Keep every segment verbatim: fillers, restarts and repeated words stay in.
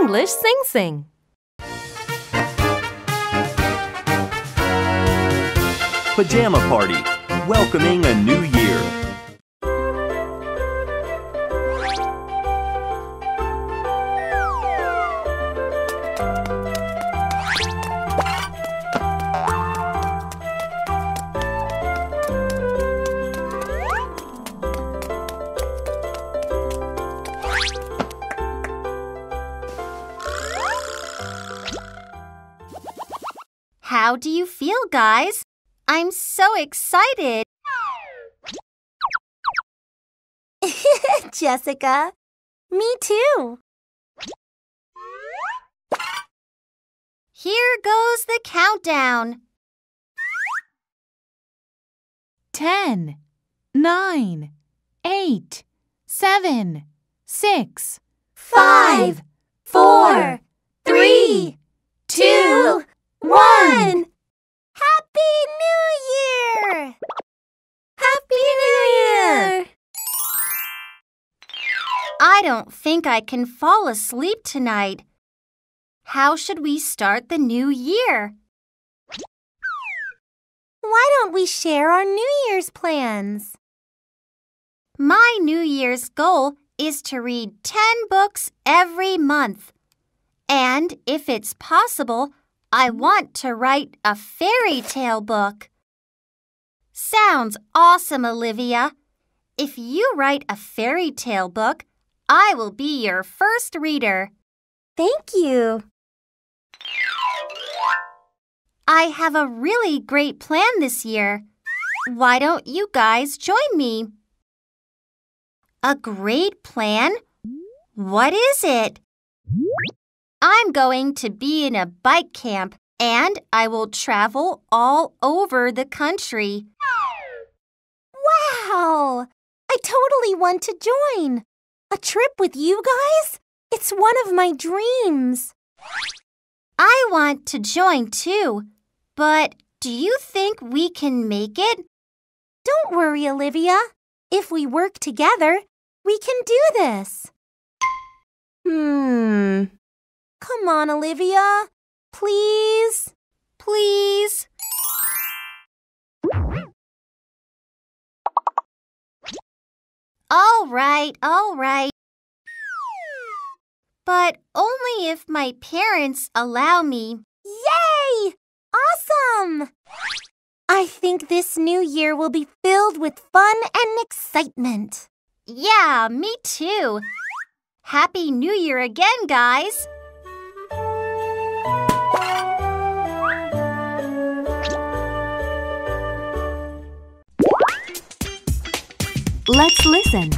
English Singsing. Pajama Party, welcoming a new year. How do you feel, guys? I'm so excited! Jessica, me too! Here goes the countdown! Ten, nine, eight, seven, six, five, four, three, two, one! Happy New Year! Happy New Year! I don't think I can fall asleep tonight. How should we start the new year? Why don't we share our New Year's plans? My New Year's goal is to read ten books every month. And if it's possible, I want to write a fairy tale book. Sounds awesome, Olivia. If you write a fairy tale book, I will be your first reader. Thank you. I have a really great plan this year. Why don't you guys join me? A great plan? What is it? I'm going to be in a bike camp, and I will travel all over the country. Wow! I totally want to join. A trip with you guys? It's one of my dreams. I want to join too, but do you think we can make it? Don't worry, Olivia. If we work together, we can do this. Hmm... Come on, Olivia. Please. Please. All right, all right. But only if my parents allow me. Yay! Awesome! I think this new year will be filled with fun and excitement. Yeah, me too. Happy New Year again, guys. Let's listen.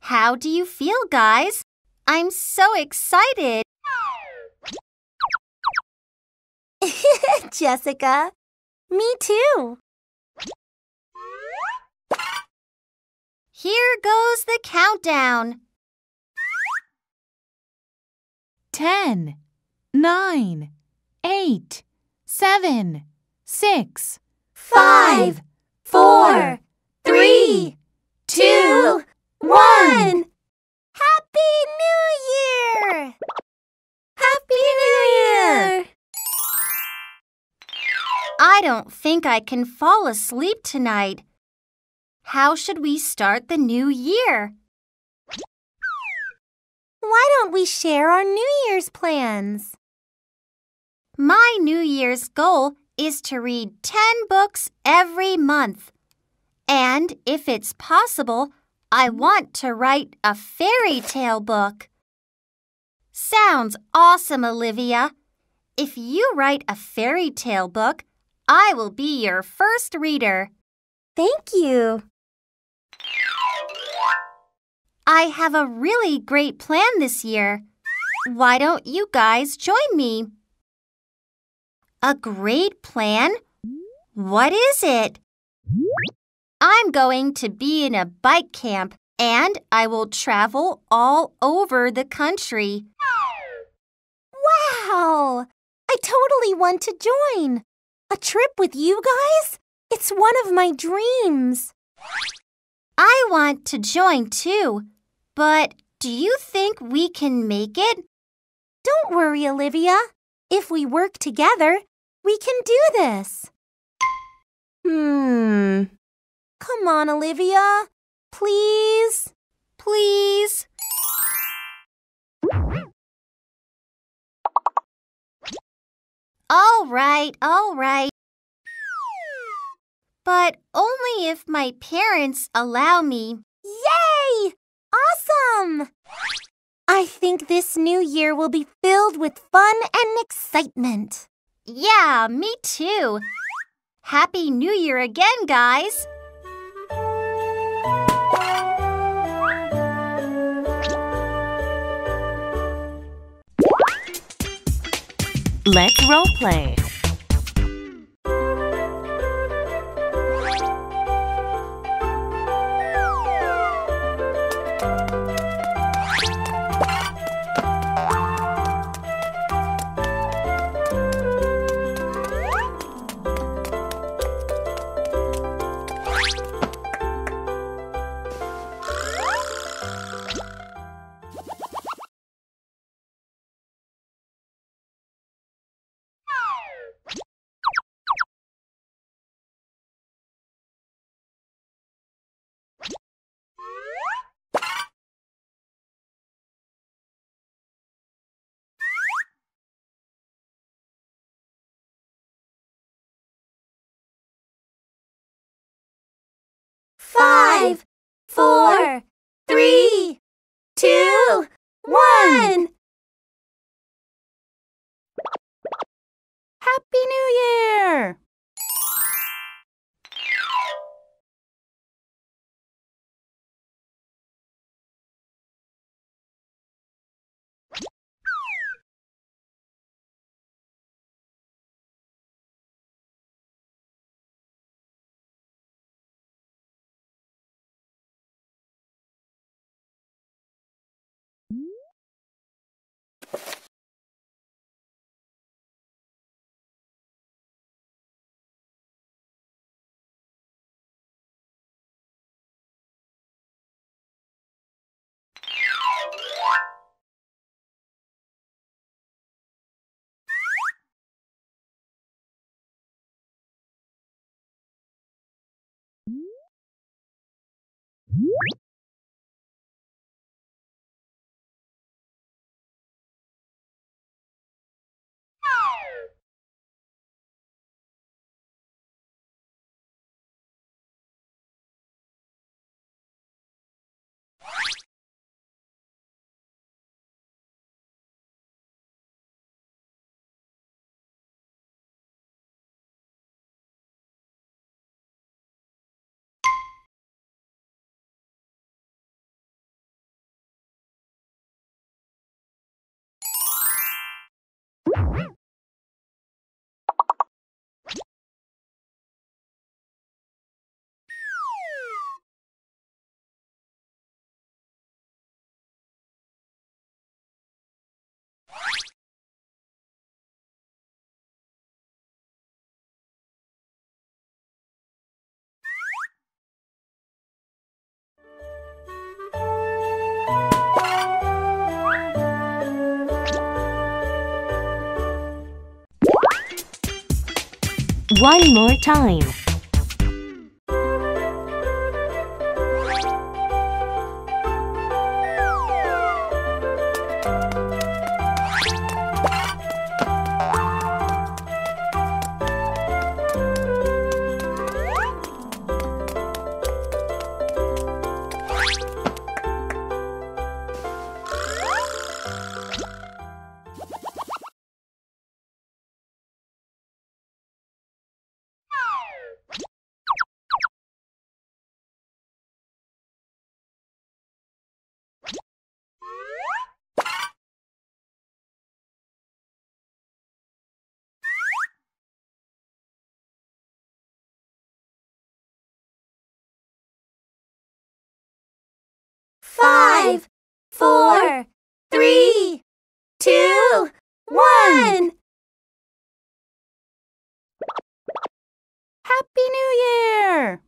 How do you feel, guys? I'm so excited! Jessica, me too! Here goes the countdown! Ten, nine, eight, seven, six, five, four, three, two, one! Happy New Year! Happy New Year! I don't think I can fall asleep tonight. How should we start the new year? Why don't we share our New Year's plans? My New Year's goal is to read ten books every month. And if it's possible, I want to write a fairy tale book. Sounds awesome, Olivia. If you write a fairy tale book, I will be your first reader. Thank you. I have a really great plan this year. Why don't you guys join me? A great plan? What is it? I'm going to be in a bike camp, and I will travel all over the country. Wow! I totally want to join. A trip with you guys? It's one of my dreams. I want to join too, but do you think we can make it? Don't worry, Olivia. If we work together, we can do this. Hmm. Come on, Olivia. Please. Please. All right, all right. But only if my parents allow me. Yay! Awesome! I think this new year will be filled with fun and excitement. Yeah, me too. Happy New Year again, guys! Let's role play. Five, four, three, two, one. Happy New Year! One more time. four, three, two, one. Happy New Year!